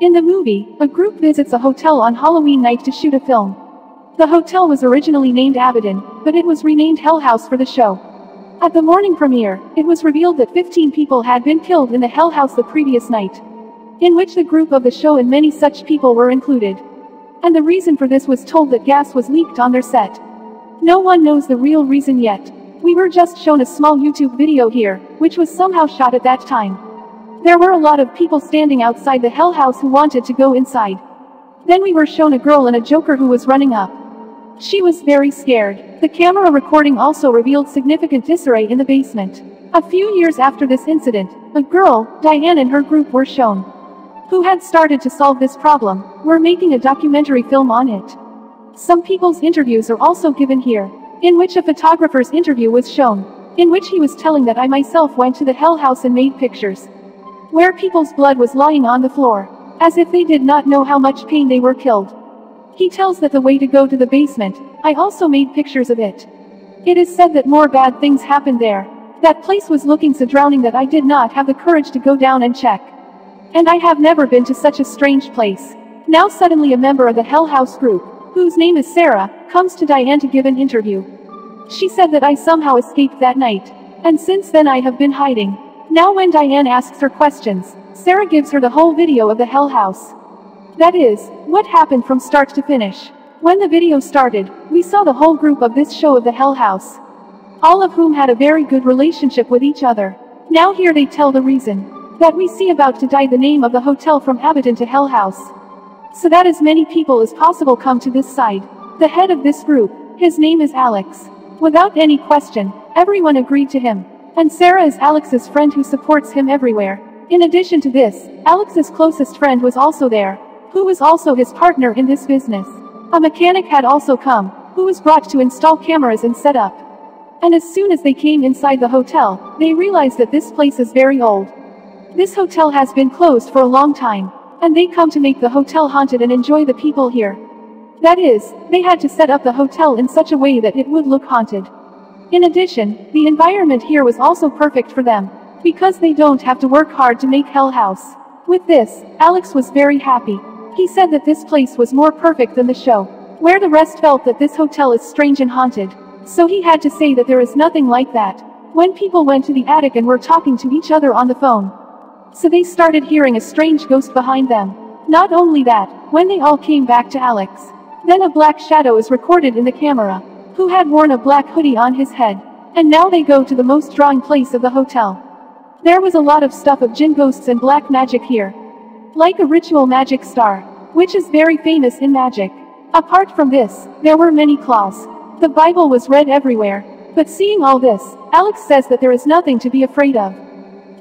In the movie, a group visits a hotel on Halloween night to shoot a film. The hotel was originally named Abaddon, but it was renamed Hell House for the show. At the morning premiere, it was revealed that 15 people had been killed in the Hell House the previous night, in which the group of the show and many such people were included. And the reason for this was told that gas was leaked on their set. No one knows the real reason yet. We were just shown a small YouTube video here, which was somehow shot at that time. There were a lot of people standing outside the Hell House who wanted to go inside. Then we were shown a girl and a Joker who was running up. She was very scared. The camera recording also revealed significant disarray in the basement. A few years after this incident, a girl, Diane, and her group were shown, who had started to solve this problem, were making a documentary film on it. Some people's interviews are also given here, in which a photographer's interview was shown, in which he was telling that I myself went to the Hell House and made pictures, where people's blood was lying on the floor, as if they did not know how much pain they were killed. He tells that the way to go to the basement, I also made pictures of it. It is said that more bad things happened there. That place was looking so drowning that I did not have the courage to go down and check. And I have never been to such a strange place. Now suddenly a member of the Hell House group, whose name is Sarah, comes to Diane to give an interview. She said that I somehow escaped that night, and since then I have been hiding. Now when Diane asks her questions, Sarah gives her the whole video of the Hell House. That is, what happened from start to finish. When the video started, we saw the whole group of this show of the Hell House, all of whom had a very good relationship with each other. Now here they tell the reason that we see about to die the name of the hotel from Abaddon to Hell House, so that as many people as possible come to this side. The head of this group, his name is Alex. Without any question, everyone agreed to him, and Sarah is Alex's friend who supports him everywhere. In addition to this, Alex's closest friend was also there, who was also his partner in this business. A mechanic had also come, who was brought to install cameras and set up. And as soon as they came inside the hotel, they realized that this place is very old. This hotel has been closed for a long time, and they come to make the hotel haunted and enjoy the people here. That is, they had to set up the hotel in such a way that it would look haunted. In addition, the environment here was also perfect for them, because they don't have to work hard to make Hell House. With this, Alex was very happy. He said that this place was more perfect than the show, where the rest felt that this hotel is strange and haunted. So he had to say that there is nothing like that. When people went to the attic and were talking to each other on the phone, so they started hearing a strange ghost behind them. Not only that, when they all came back to Alex, then a black shadow is recorded in the camera, who had worn a black hoodie on his head. And now they go to the most drawing place of the hotel. There was a lot of stuff of jinn ghosts and black magic here, like a ritual magic star, which is very famous in magic. Apart from this, there were many claws. The Bible was read everywhere. But seeing all this, Alex says that there is nothing to be afraid of.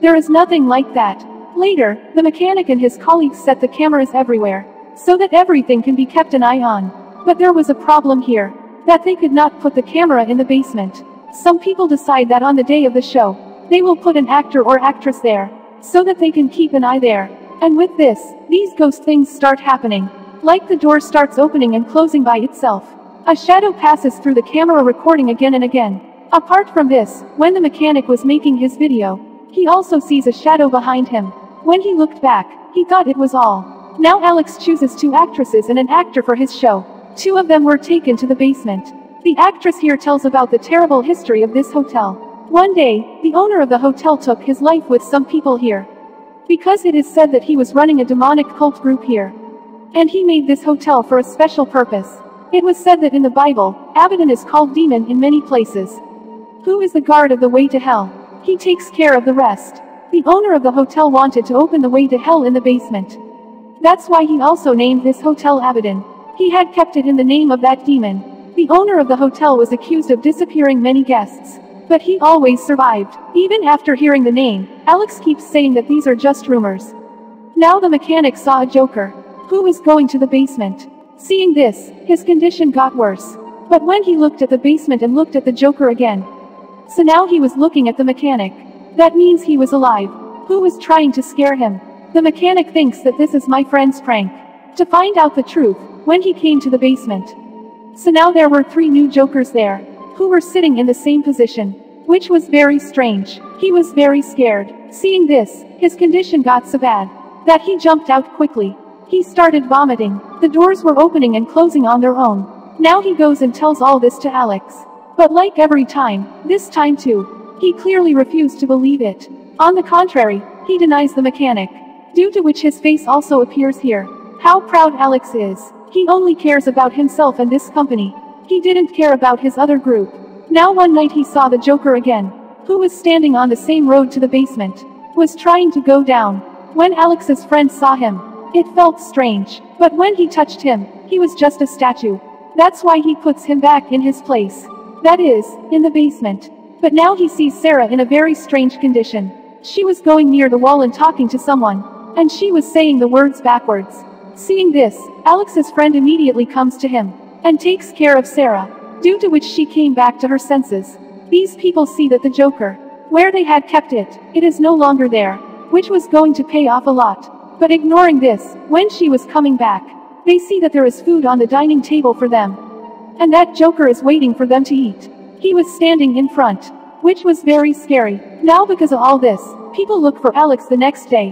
There is nothing like that. Later, the mechanic and his colleagues set the cameras everywhere, so that everything can be kept an eye on. But there was a problem here, that they could not put the camera in the basement. Some people decide that on the day of the show, they will put an actor or actress there, so that they can keep an eye there. And with this, these ghost things start happening, like the door starts opening and closing by itself. A shadow passes through the camera recording again and again. Apart from this, when the mechanic was making his video, he also sees a shadow behind him. When he looked back, he thought it was all. Now Alex chooses 2 actresses and an actor for his show. 2 of them were taken to the basement. The actress here tells about the terrible history of this hotel. One day, the owner of the hotel took his life with some people here, because it is said that he was running a demonic cult group here, and he made this hotel for a special purpose. It was said that in the Bible, Abaddon is called demon in many places, who is the guard of the way to hell. He takes care of the rest. The owner of the hotel wanted to open the way to hell in the basement. That's why he also named this hotel Abaddon. He had kept it in the name of that demon. The owner of the hotel was accused of disappearing many guests, but he always survived. Even after hearing the name, Alex keeps saying that these are just rumors. Now the mechanic saw a Joker, who was going to the basement. Seeing this, his condition got worse. But when he looked at the basement and looked at the Joker again, so now he was looking at the mechanic. That means he was alive, who was trying to scare him. The mechanic thinks that this is my friend's prank. To find out the truth, when he came to the basement, so now there were 3 new Jokers there, who were sitting in the same position, which was very strange. He was very scared. Seeing this, his condition got so bad that he jumped out quickly, He started vomiting. The doors were opening and closing on their own. Now he goes and tells all this to Alex. But like every time, this time too, he clearly refused to believe it. On the contrary, he denies the mechanic, due to which his face also appears here. How proud Alex is. He only cares about himself and this company. He didn't care about his other group. Now one night he saw the Joker again, who was standing on the same road to the basement, was trying to go down. When Alex's friend saw him, it felt strange, but when he touched him, he was just a statue. That's why he puts him back in his place. That is, in the basement. But now he sees Sarah in a very strange condition. She was going near the wall and talking to someone, and she was saying the words backwards. Seeing this, Alex's friend immediately comes to him, and takes care of Sarah, due to which she came back to her senses. These people see that the Joker, where they had kept it, it is no longer there, which was going to pay off a lot. But ignoring this, when she was coming back, they see that there is food on the dining table for them, and that Joker is waiting for them to eat. He was standing in front, which was very scary. Now because of all this, people look for Alex the next day,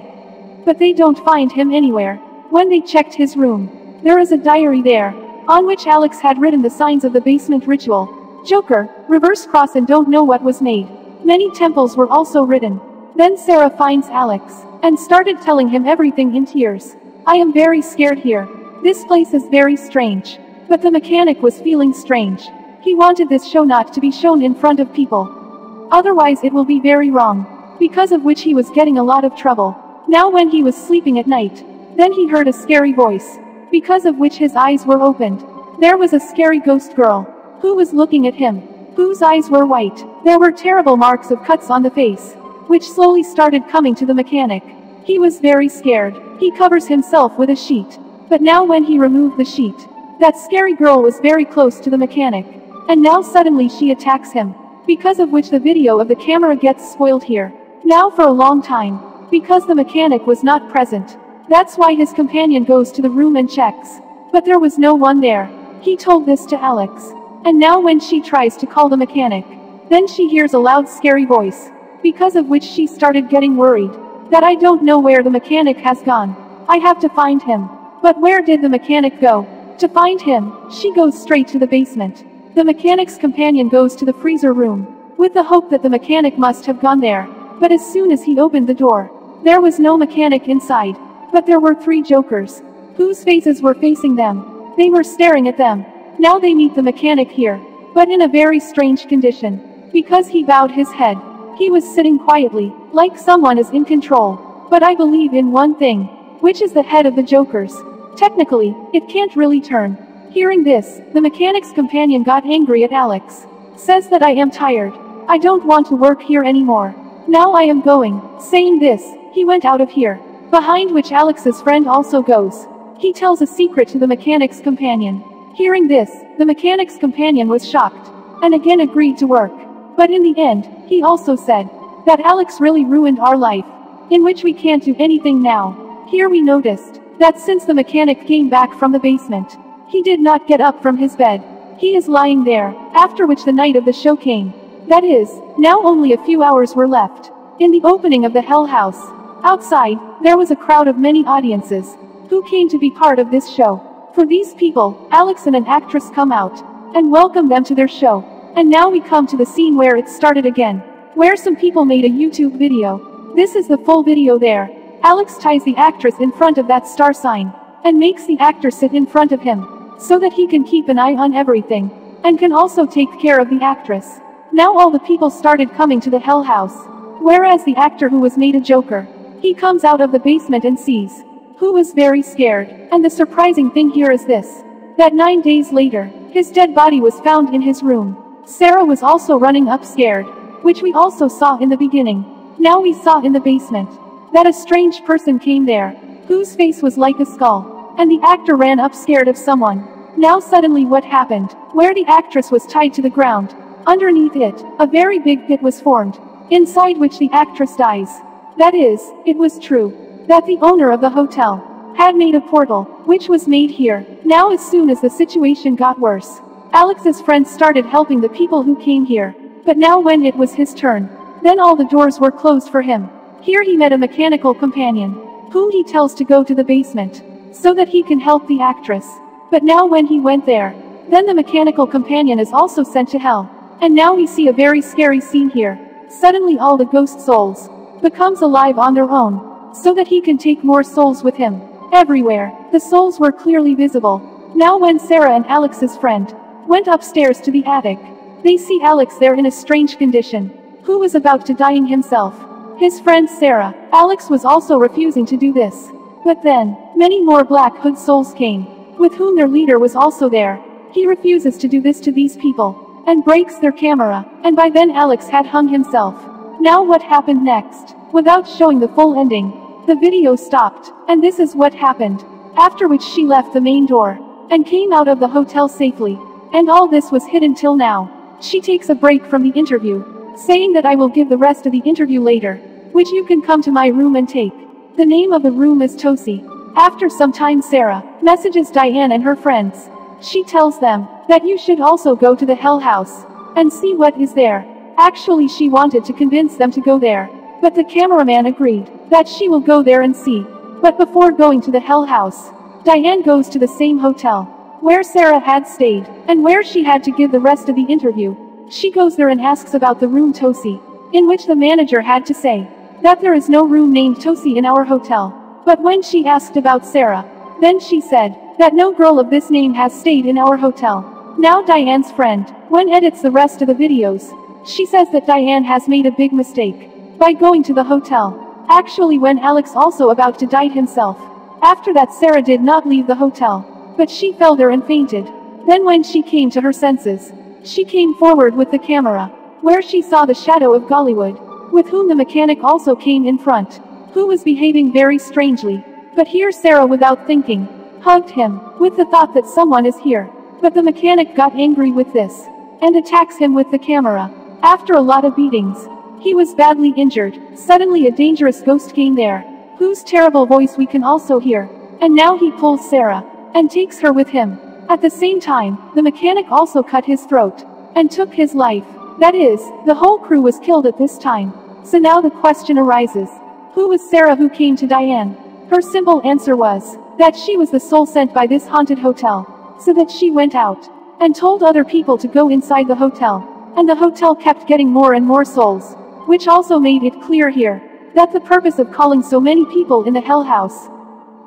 but they don't find him anywhere. When they checked his room, there is a diary there, on which Alex had written the signs of the basement ritual. Joker, reverse cross, and don't know what was made. Many temples were also written. Then Sarah finds Alex, and started telling him everything in tears. I am very scared here. This place is very strange. But the mechanic was feeling strange. He wanted this show not to be shown in front of people. Otherwise it will be very wrong. Because of which he was getting a lot of trouble. Now when he was sleeping at night, then he heard a scary voice, because of which his eyes were opened. There was a scary ghost girl, who was looking at him, whose eyes were white. There were terrible marks of cuts on the face, which slowly started coming to the mechanic. He was very scared. He covers himself with a sheet. But now when he removed the sheet, that scary girl was very close to the mechanic, and now suddenly she attacks him, because of which the video of the camera gets spoiled here. Now for a long time, because the mechanic was not present, that's why his companion goes to the room and checks, but there was no one there. He told this to Alex, and now when she tries to call the mechanic, then she hears a loud scary voice, because of which she started getting worried, that I don't know where the mechanic has gone. I have to find him. But where did the mechanic go? To find him, she goes straight to the basement. The mechanic's companion goes to the freezer room, with the hope that the mechanic must have gone there. But as soon as he opened the door, there was no mechanic inside. But there were three Jokers, whose faces were facing them. They were staring at them. Now they meet the mechanic here, but in a very strange condition, because he bowed his head. He was sitting quietly, like someone is in control. But I believe in one thing, which is the head of the Jokers. Technically, it can't really turn. Hearing this, the mechanic's companion got angry at Alex. Says that I am tired. I don't want to work here anymore. Now I am going. Saying this, he went out of here. Behind which Alex's friend also goes. He tells a secret to the mechanic's companion. Hearing this, the mechanic's companion was shocked, and again agreed to work. But in the end, he also said that Alex really ruined our life, in which we can't do anything now. Here we noticed that since the mechanic came back from the basement, he did not get up from his bed. He is lying there, after which the night of the show came. That is, now only a few hours were left. In the opening of the Hell House, outside, there was a crowd of many audiences, who came to be part of this show. For these people, Alex and an actress come out, and welcome them to their show. And now we come to the scene where it started again, where some people made a YouTube video. This is the full video there. Alex ties the actress in front of that star sign, and makes the actor sit in front of him, so that he can keep an eye on everything, and can also take care of the actress. Now all the people started coming to the Hell House, whereas the actor who was made a Joker, he comes out of the basement and sees, who was very scared. And the surprising thing here is this, that 9 days later, his dead body was found in his room. Sarah was also running up scared, which we also saw in the beginning. Now we saw in the basement that a strange person came there, whose face was like a skull, and the actor ran up scared of someone. Now suddenly what happened, where the actress was tied to the ground, underneath it, a very big pit was formed, inside which the actress dies. That is, it was true that the owner of the hotel had made a portal, which was made here. Now as soon as the situation got worse, Alex's friends started helping the people who came here. But now when it was his turn, then all the doors were closed for him. Here he met a mechanical companion, whom he tells to go to the basement. so that he can help the actress. But now when he went there, then the mechanical companion is also sent to hell. And now we see a very scary scene here. Suddenly all the ghost souls becomes alive on their own, so that he can take more souls with him. Everywhere, the souls were clearly visible. Now when Sarah and Alex's friend went upstairs to the attic, they see Alex there in a strange condition, who was about to dying himself. His friend Sarah, Alex was also refusing to do this. But then, many more Black Hood souls came, with whom their leader was also there. He refuses to do this to these people, and breaks their camera, and by then Alex had hung himself. Now what happened next? Without showing the full ending, the video stopped, and this is what happened, after which she left the main door, and came out of the hotel safely, and all this was hidden till now. She takes a break from the interview, saying that I will give the rest of the interview later, which you can come to my room and take. The name of the room is Tosi. After some time Sarah messages Diane and her friends. She tells them that you should also go to the Hell House and see what is there. Actually she wanted to convince them to go there, but the cameraman agreed that she will go there and see. But before going to the Hell House, Diane goes to the same hotel where Sarah had stayed, and where she had to give the rest of the interview. She goes there and asks about the room Tosi, in which the manager had to say that there is no room named Tosi in our hotel. But when she asked about Sarah, then she said that no girl of this name has stayed in our hotel. Now Diane's friend, when edits the rest of the videos, she says that Diane has made a big mistake by going to the hotel. Actually when Alex also about to die himself. After that Sarah did not leave the hotel, but she fell there and fainted. Then when she came to her senses, she came forward with the camera, where she saw the shadow of Gollywood, with whom the mechanic also came in front, who was behaving very strangely. But here Sarah without thinking, hugged him, with the thought that someone is here. But the mechanic got angry with this, and attacks him with the camera. After a lot of beatings, he was badly injured. Suddenly a dangerous ghost came there, whose terrible voice we can also hear. And now he pulls Sarah, and takes her with him. At the same time, the mechanic also cut his throat, and took his life. That is, the whole crew was killed at this time. So now the question arises, who was Sarah who came to Diane? Her simple answer was that she was the soul sent by this haunted hotel, so that she went out, and told other people to go inside the hotel. And the hotel kept getting more and more souls, which also made it clear here, that the purpose of calling so many people in the Hell House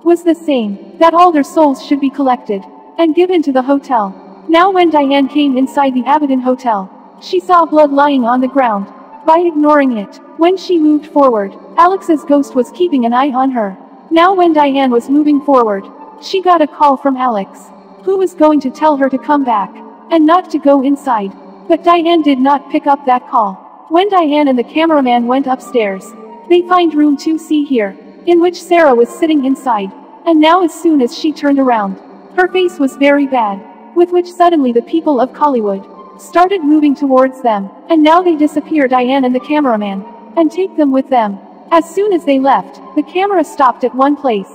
was the same, that all their souls should be collected and given to the hotel. Now when Diane came inside the Abaddon hotel, she saw blood lying on the ground. By ignoring it, when she moved forward, Alex's ghost was keeping an eye on her. Now when Diane was moving forward, she got a call from Alex, who was going to tell her to come back and not to go inside. But Diane did not pick up that call. When Diane and the cameraman went upstairs, they find room 2C here, in which Sarah was sitting inside. And now as soon as she turned around, her face was very bad, with which suddenly the people of Gollywood started moving towards them, and now they disappear Diane and the cameraman, and take them with them. As soon as they left, the camera stopped at one place,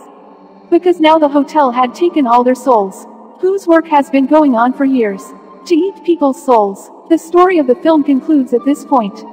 because now the hotel had taken all their souls, whose work has been going on for years, to eat people's souls. The story of the film concludes at this point.